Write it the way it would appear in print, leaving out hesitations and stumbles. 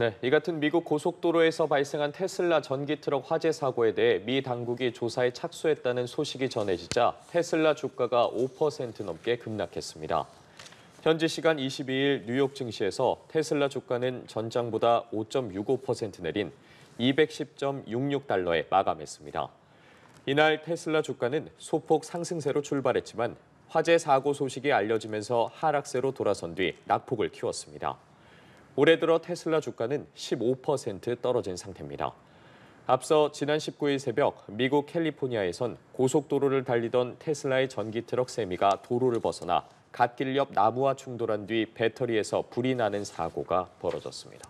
네, 이 같은 미국 고속도로에서 발생한 테슬라 전기 트럭 화재 사고에 대해 미 당국이 조사에 착수했다는 소식이 전해지자 테슬라 주가가 5% 넘게 급락했습니다. 현지 시간 22일 뉴욕 증시에서 테슬라 주가는 전장보다 5.65% 내린 210.66달러에 마감했습니다. 이날 테슬라 주가는 소폭 상승세로 출발했지만 화재 사고 소식이 알려지면서 하락세로 돌아선 뒤 낙폭을 키웠습니다. 올해 들어 테슬라 주가는 15% 떨어진 상태입니다. 앞서 지난 19일 새벽 미국 캘리포니아에선 고속도로를 달리던 테슬라의 전기 트럭 세미가 도로를 벗어나 갓길 옆 나무와 충돌한 뒤 배터리에서 불이 나는 사고가 벌어졌습니다.